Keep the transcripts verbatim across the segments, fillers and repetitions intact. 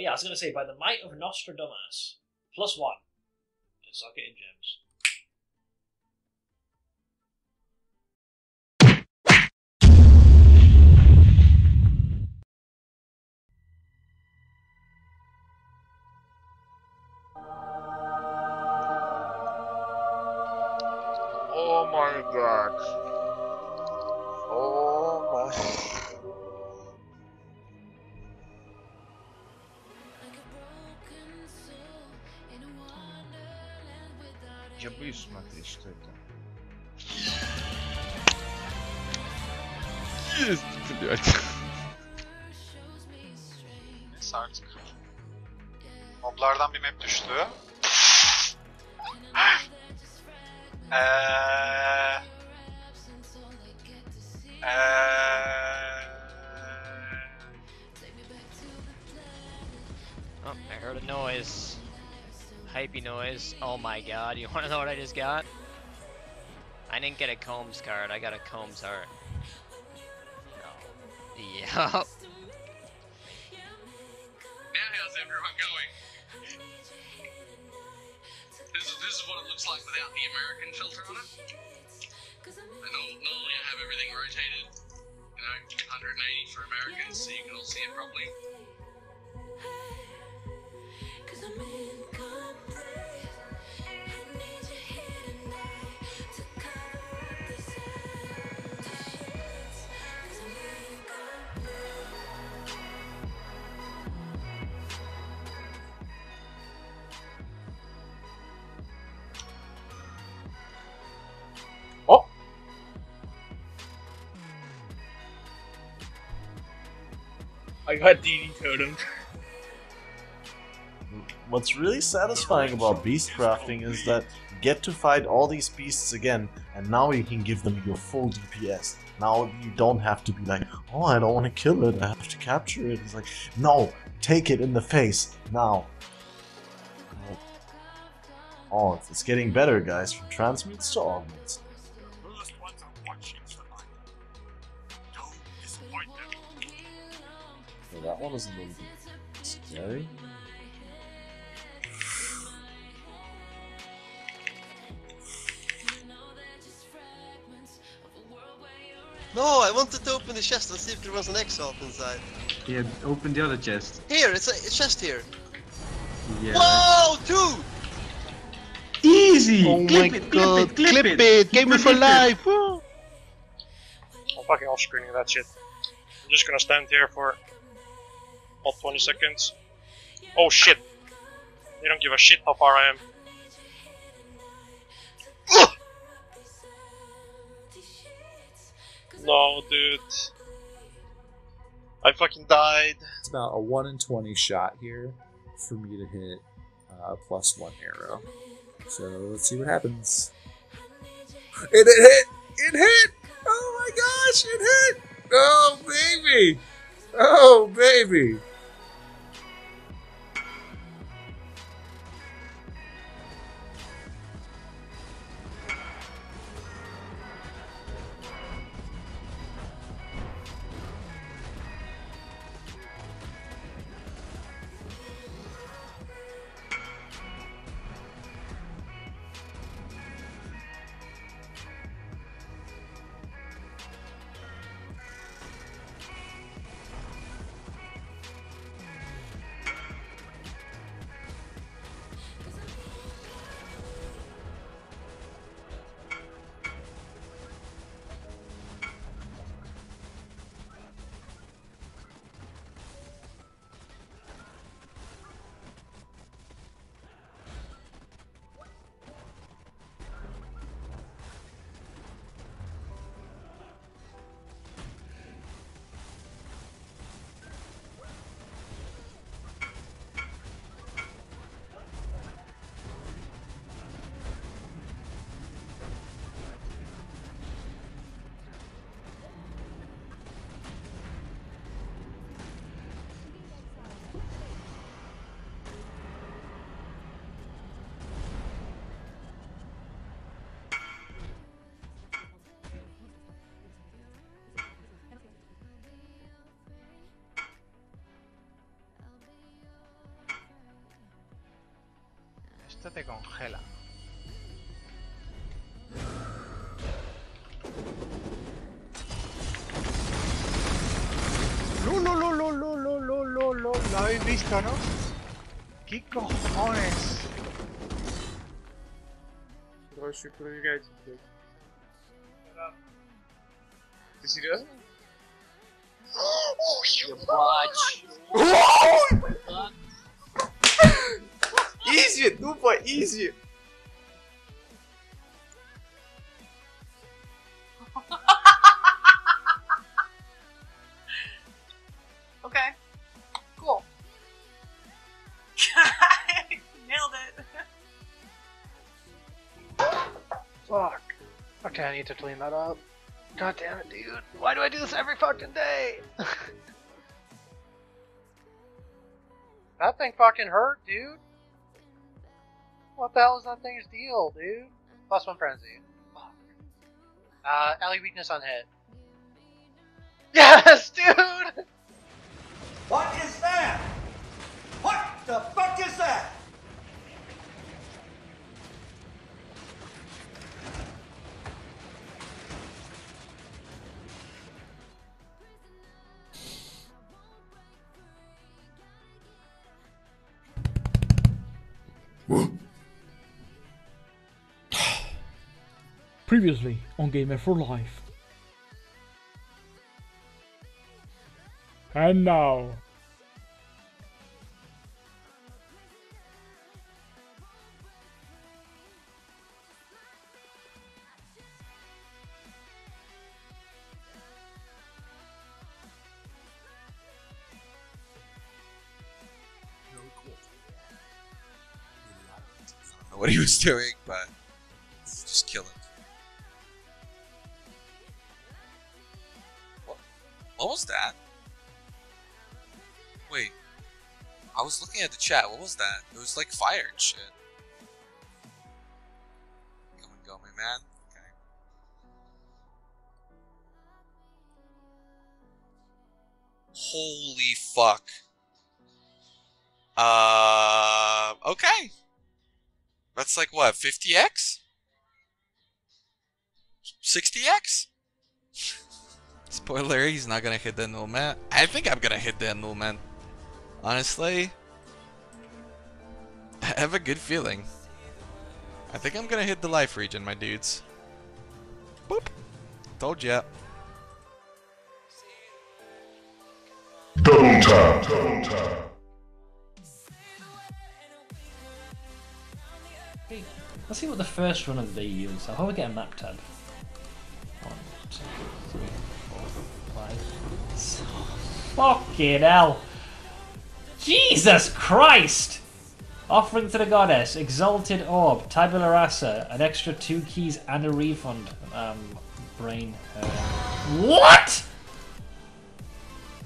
yeah, I was going to say, by the might of Nostradumbass, plus one. Just socket in gems. Oh my god. Oh my... Я боюсь смотреть, что это. Есть, блядь. Neyse artık. Moblardan bir map düştü. Eee... Eee... Oh, I heard a noise. Hypey noise. Oh my god, you wanna know what I just got? I didn't get a Combs card, I got a Combs heart. No. Yep. Now how's everyone going? This is, this is what it looks like without the American filter on it. And all, not only I have everything rotated, you know, one hundred eighty for Americans so you can all see it properly. I got D D Totem. What's really satisfying about beast crafting is that you get to fight all these beasts again, and now you can give them your full D P S. Now you don't have to be like, oh, I don't want to kill it, I have to capture it. It's like, no, take it in the face, now. Oh, it's getting better, guys, from transmutes to augments. That one is a little bit scary. No, I wanted to open the chest and see if there was an Exalt inside. Yeah, open the other chest. Here, it's a chest here. Yeah. Whoa, two! Easy! Oh clip my it, god, clip it, clip, clip it! Gamer for life! Woo. I'm fucking off screening that shit. I'm just gonna stand here for... about twenty seconds. Oh shit! They don't give a shit how far I am. No, dude. I fucking died. It's about a one in twenty shot here for me to hit a uh, plus one arrow. So let's see what happens. And it hit! It hit! Oh my gosh, it hit! Oh baby! Oh baby! Esto te congela. No, no, no, no, no, no, no, no, no. Lo habéis visto, ¿no? ¿Qué cojones? Короче, проверяйте, блядь. Ты серьезно? Ебать! Изи, тупо изи! Okay, cool. Nailed it. Fuck. Okay, I need to clean that up. God damn it, dude. Why do I do this every fucking day? That thing fucking hurt, dude. What the hell is that thing's deal, dude? Plus one frenzy. Fuck. Uh, ally weakness on hit. Yes, dude! What is that? What the fuck is that? Previously on GamerForLife. And now... I don't know what he was doing, but just kill him. What was that? Wait, I was looking at the chat. What was that? It was like fire and shit. Come and go, my man. Okay. Holy fuck. Uh, okay. That's like what, fifty X? sixty X? Spoiler, he's not gonna hit the null man. I think I'm gonna hit the null man. Honestly, I have a good feeling. I think I'm gonna hit the life region, my dudes. Boop. Told ya. Double time, double time. Hey, let's see what the first run of the day yields. How do I get a map tab? Fucking hell. Jesus Christ! Offering to the Goddess, Exalted Orb, Tabularasa, an extra two keys and a refund. Um, brain hurt. What?!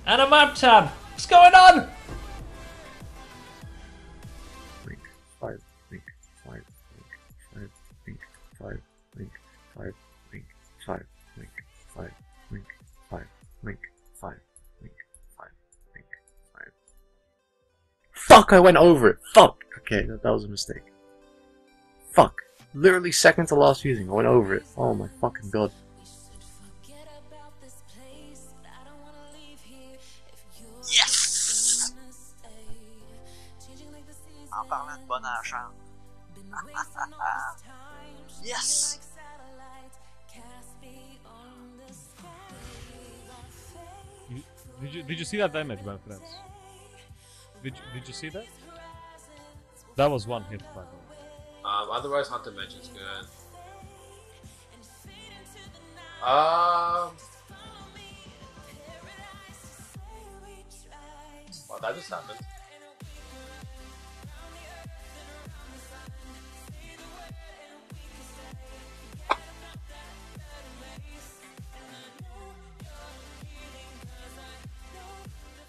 And a map tab! What's going on?! Link, five, link, five, link, five, link, five, link, five, link, five, link, five, link, five. Fuck, I went over it. Fuck. Okay, that, that was a mistake. Fuck. Literally seconds of lost using. I went over it. Oh my fucking god. Yes! En parlant de bon argent. Yes! Did you, did you see that damage, my friends? Did you, did you see that? That was one hit, by the way. Um, otherwise, not to mention is good. Um. Well, that just happened.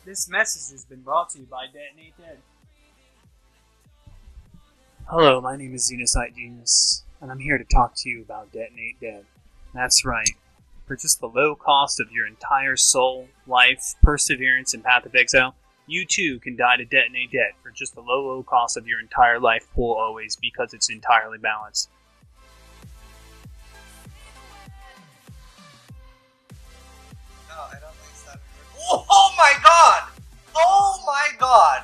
This message has been brought to you by Detonate Dead. Hello, my name is ZenocideGenius, and I'm here to talk to you about Detonate Dead. That's right. For just the low cost of your entire soul, life, perseverance, and Path of Exile, you too can die to Detonate Dead for just the low, low cost of your entire life pool always, because it's entirely balanced. No, I don't think so. Oh, oh my god! Oh my god!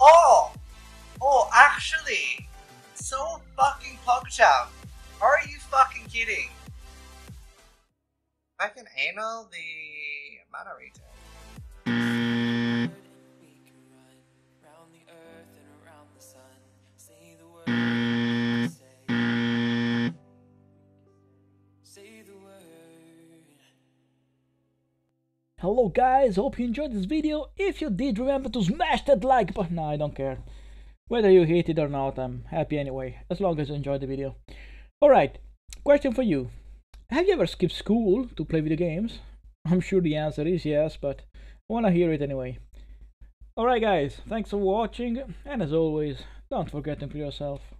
Oh! Oh, actually! So fucking PogChamp! Are you fucking kidding? I can anal the mana retail. Hello guys, hope you enjoyed this video. If you did, remember to smash that like button. No, I don't care. Whether you hate it or not, I'm happy anyway, as long as you enjoyed the video. Alright, question for you. Have you ever skipped school to play video games? I'm sure the answer is yes, but I wanna hear it anyway. Alright guys, thanks for watching, and as always, don't forget to improve yourself.